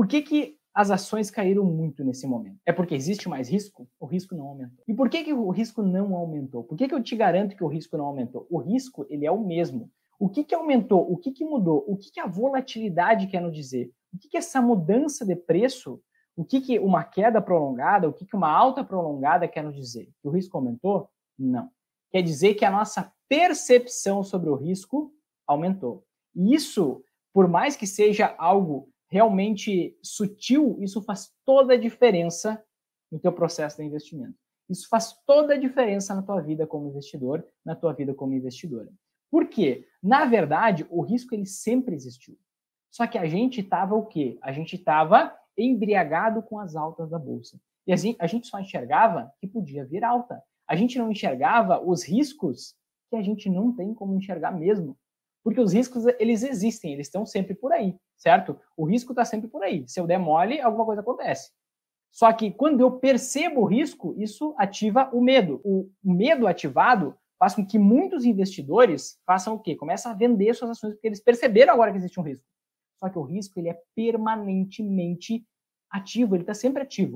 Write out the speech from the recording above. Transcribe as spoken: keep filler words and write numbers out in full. Por que que as ações caíram muito nesse momento? É porque existe mais risco? O risco não aumentou. E por que que o risco não aumentou? Por que que eu te garanto que o risco não aumentou? O risco, ele é o mesmo. O que que aumentou? O que que mudou? O que que a volatilidade quer nos dizer? O que que essa mudança de preço, o que que uma queda prolongada, o que que uma alta prolongada quer nos dizer? Que o risco aumentou? Não. Quer dizer que a nossa percepção sobre o risco aumentou. E isso, por mais que seja algo realmente sutil, isso faz toda a diferença no teu processo de investimento. Isso faz toda a diferença na tua vida como investidor, na tua vida como investidora. Por quê? Na verdade, o risco ele sempre existiu. Só que a gente estava o quê? A gente estava embriagado com as altas da bolsa. E assim, a gente só enxergava que podia vir alta. A gente não enxergava os riscos que a gente não tem como enxergar mesmo. Porque os riscos, eles existem, eles estão sempre por aí, certo? O risco está sempre por aí. Se eu der mole, alguma coisa acontece. Só que quando eu percebo o risco, isso ativa o medo. O medo ativado faz com que muitos investidores façam o quê? Começam a vender suas ações, porque eles perceberam agora que existe um risco. Só que o risco, ele é permanentemente ativo, ele está sempre ativo.